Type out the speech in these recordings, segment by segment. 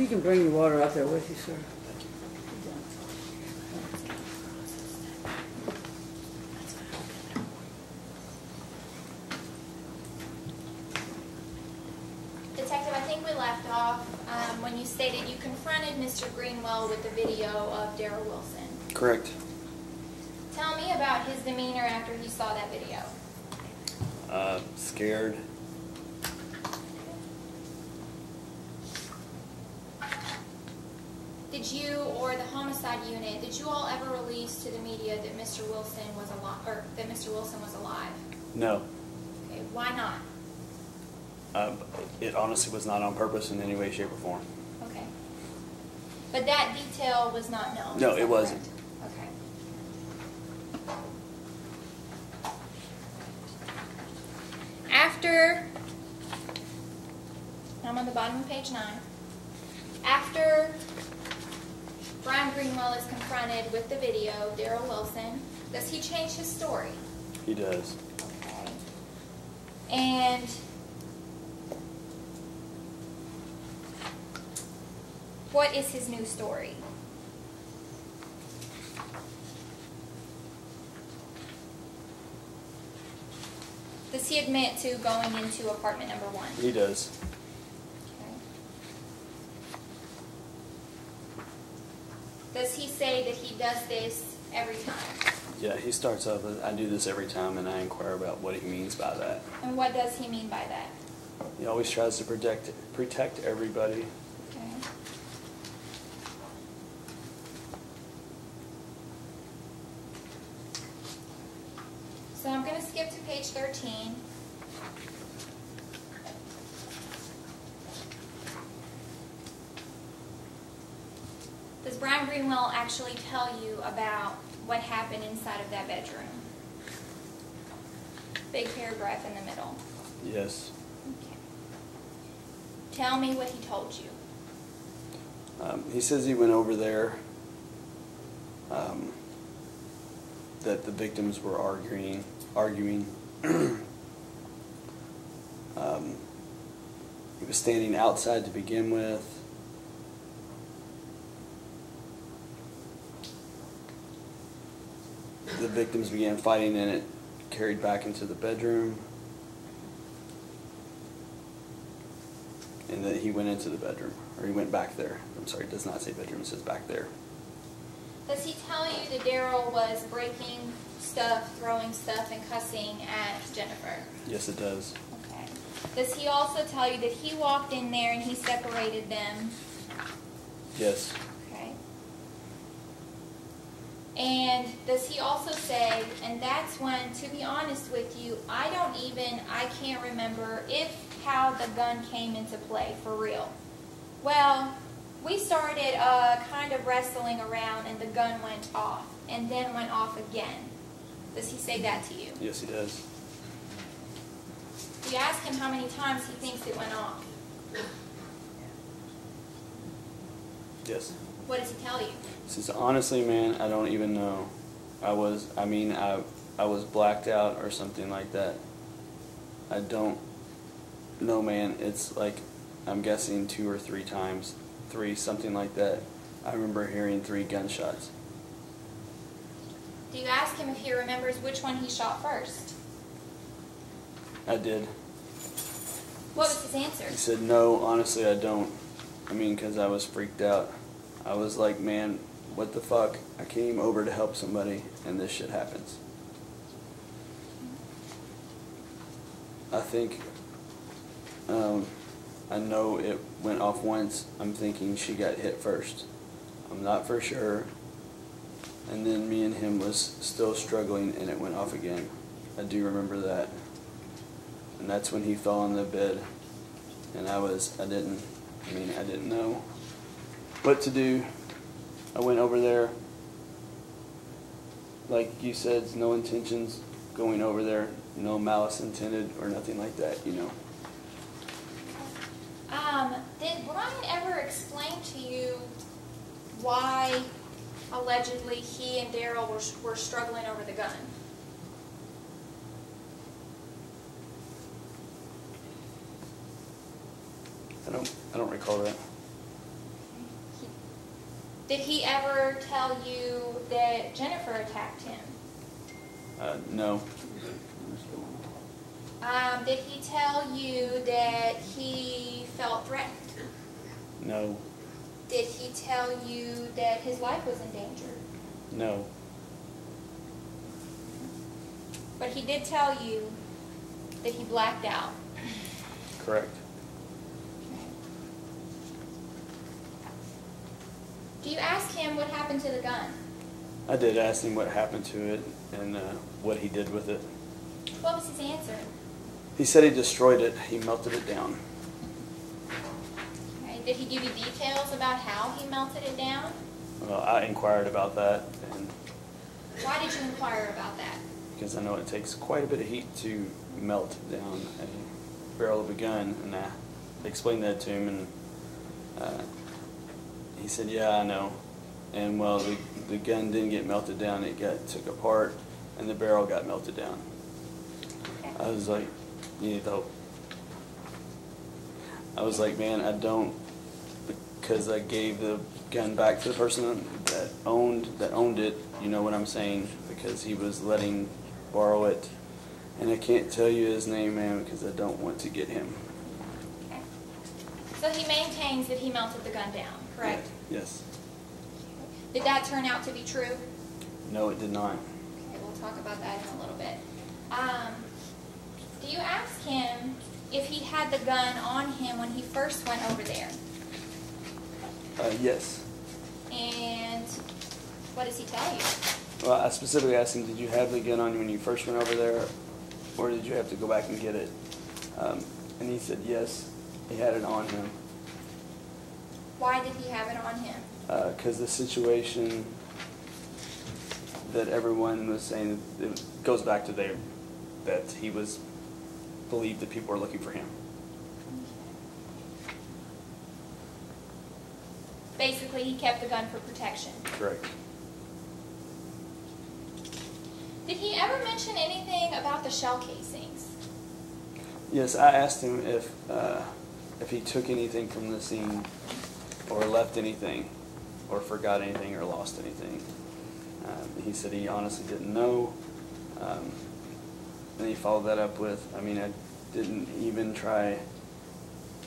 He can bring your water out there with you, sir. Detective, I think we left off when you stated you confronted Mr. Greenwell with the video of Darrell Wilson. Correct. Tell me about his demeanor after he saw that video. Scared. Did you or the homicide unit, did you all ever release to the media that Mr. Wilson was alive, or that Mr. Wilson was alive? No. Okay, why not? It honestly was not on purpose in any way, shape, or form. Okay. But that detail was not known? No, it wasn't. Okay. After, I'm on the bottom of page 9. After Brian Greenwell is confronted with the video, Darrell Wilson, does he change his story? He does. Okay. And what is his new story? Does he admit to going into apartment number 1? He does. Does he say that he does this every time? Yeah, he starts off with, I do this every time, and I inquire about what he means by that. And what does he mean by that? He always tries to protect everybody. Okay. So I'm going to skip to page 13. Does Brian Greenwell actually tell you about what happened inside of that bedroom? Big paragraph in the middle. Yes. Okay. Tell me what he told you. He says he went over there, that the victims were arguing. He was standing outside to begin with. The victims began fighting, and it carried back into the bedroom, and that he went into the bedroom, or he went back there. I'm sorry, it does not say bedroom, it says back there. Does he tell you that Darrell was breaking stuff, throwing stuff, and cussing at Jennifer? Yes, it does. Okay. Does he also tell you that he walked in there and he separated them? Yes. And does he also say, and that's when, to be honest with you, I can't remember how the gun came into play, for real. Well, we started kind of wrestling around and the gun went off, and then went off again. Does he say that to you? Yes, he does. You ask him how many times he thinks it went off. Yes. What does he tell you? He says, honestly, man, I don't even know. I was blacked out or something like that. I don't know, man. It's like, I'm guessing 2 or 3 times. 3, something like that. I remember hearing 3 gunshots. Do you ask him if he remembers which one he shot first? I did. What was his answer? He said, no, honestly, I don't. I mean, because I was freaked out. I was like, man, what the fuck? I came over to help somebody, and this shit happens. I think, I know it went off once. I'm thinking she got hit first. I'm not for sure. And then me and him was still struggling, and it went off again. I do remember that. And that's when he fell on the bed, and I didn't know what to do. I went over there, like you said, no intentions going over there, no malice intended or nothing like that, you know. Did Brian ever explain to you why allegedly he and Darrell were struggling over the gun? I don't recall that. Did he ever tell you that Jennifer attacked him? No. Did he tell you that he felt threatened? No. Did he tell you that his life was in danger? No. But he did tell you that he blacked out. Correct. Do you ask him what happened to the gun? I did ask him what happened to it and what he did with it. What was his answer? He said he destroyed it. He melted it down. Okay. Did he give you details about how he melted it down? Well, I inquired about that. And why did you inquire about that? Because I know it takes quite a bit of heat to melt down a barrel of a gun, and I explained that to him, and he said, yeah, I know. And well, the gun didn't get melted down, it got took apart, and the barrel got melted down. I was like, you need help. I was like, man, I don't, because I gave the gun back to the person that owned it, you know what I'm saying, because he was letting borrow it. And I can't tell you his name, man, because I don't want to get him. Okay. So he maintains that he melted the gun down, correct? Yeah. Yes. Did that turn out to be true? No, it did not. Okay, we'll talk about that in a little bit. Do you ask him if he had the gun on him when he first went over there? Yes. And what does he tell you? Well, I specifically asked him, did you have the gun on you when you first went over there, or did you have to go back and get it? And he said yes, he had it on him. Why did he have it on him? Because the situation that everyone was saying, it goes back to there, that he was believed that people were looking for him. Okay. Basically, he kept the gun for protection. Correct. Did he ever mention anything about the shell casings? Yes, I asked him if he took anything from the scene, or left anything, or forgot anything, or lost anything. He said he honestly didn't know. And he followed that up with, I mean, I didn't even try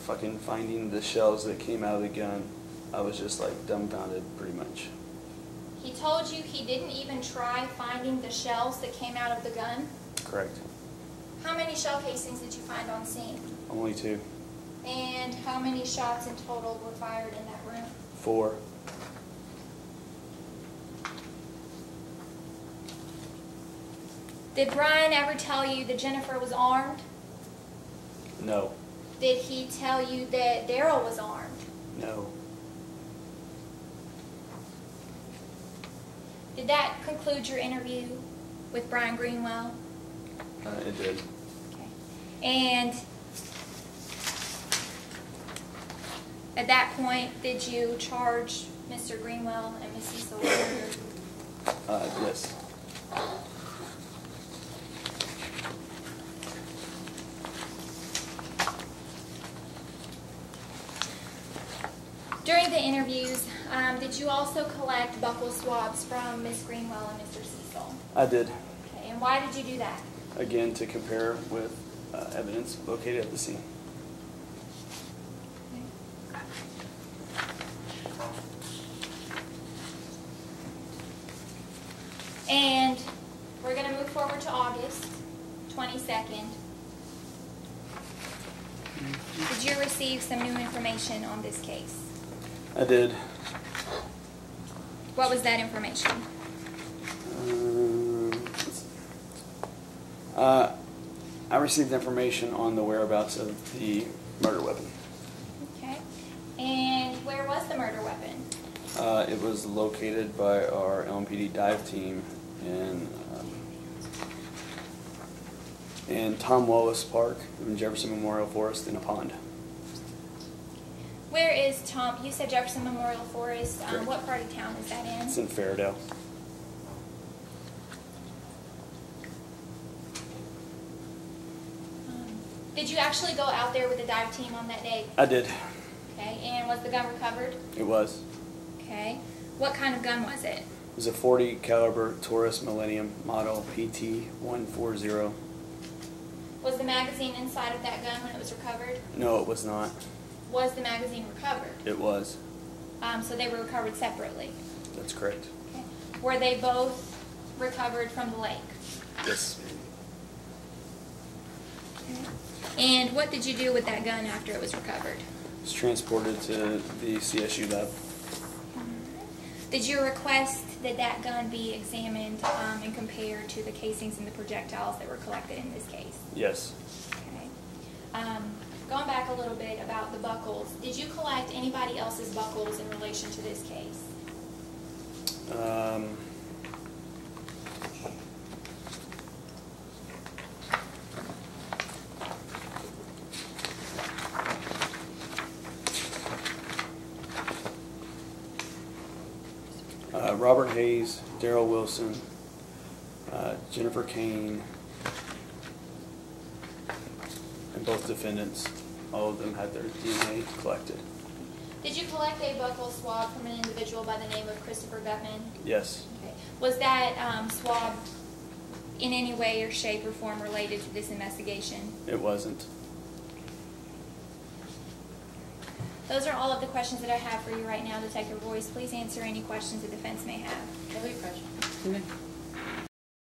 fucking finding the shells that came out of the gun. I was just like dumbfounded, pretty much. He told you he didn't even try finding the shells that came out of the gun? Correct. How many shell casings did you find on scene? Only 2. And how many shots in total were fired in that room? 4. Did Brian ever tell you that Jennifer was armed? No. Did he tell you that Darrell was armed? No. Did that conclude your interview with Brian Greenwell? It did. Okay. And at that point, did you charge Mr. Greenwell and Mrs. Sawyer? Yes. During the interviews, did you also collect buckle swabs from Ms. Greenwell and Mr. Cecil? I did. Okay, and why did you do that? Again, to compare with evidence located at the scene. Okay. And we're going to move forward to August 22nd. Did you receive some new information on this case? I did. What was that information? I received information on the whereabouts of the murder weapon. Okay. And where was the murder weapon? It was located by our LMPD dive team in Tom Wallace Park in Jefferson Memorial Forest in a pond. Where is Tom? You said Jefferson Memorial Forest. What part of town is that in? It's in Fairdale. Did you actually go out there with the dive team on that day? I did. Okay, and was the gun recovered? It was. Okay. What kind of gun was it? It was a .40 caliber Taurus Millennium Model PT 140. Was the magazine inside of that gun when it was recovered? No, it was not. Was the magazine recovered? It was. So they were recovered separately? That's correct. Okay. Were they both recovered from the lake? Yes. Okay. And what did you do with that gun after it was recovered? It was transported to the CSU lab. Did you request that that gun be examined and compared to the casings and the projectiles that were collected in this case? Yes. Okay. Going back a little bit about the buckles, did you collect anybody else's buckles in relation to this case? Robert Hayes, Darrell Wilson, Jennifer Kane, and both defendants, all of them had their DNA collected. Did you collect a buckle swab from an individual by the name of Christopher Gutman? Yes. Okay. Was that swab in any way or shape or form related to this investigation? It wasn't. Those are all of the questions that I have for you right now. Detective Royce, please answer any questions the defense may have. No question.